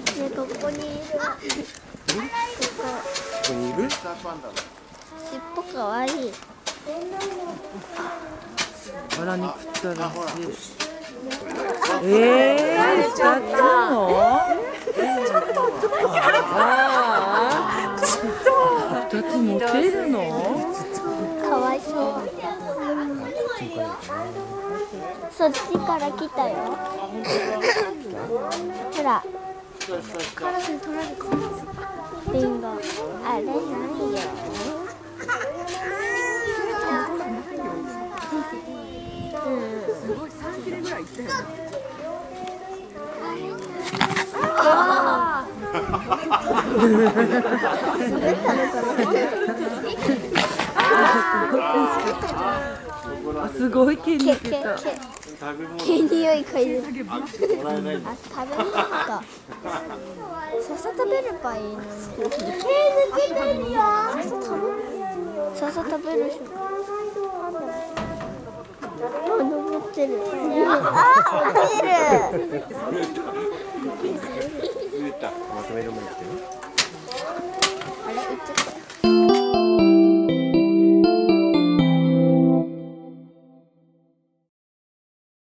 ここにいる。ここにいる。尻尾可愛い。バラ肉ったらしい。二つも。二つ持てるの？可哀想。そっちから来たよ。ほら。カラスに取られてる。リンゴ。あれないよ。すごい3キロぐらいいったよね。ああ。すごい毛に出た。毛に良い子いる。あ、食べ物か。笹食べればいいのに。毛抜けてるよ。笹食べるし。登ってる。あ、落ちる。あれ、行っちゃった。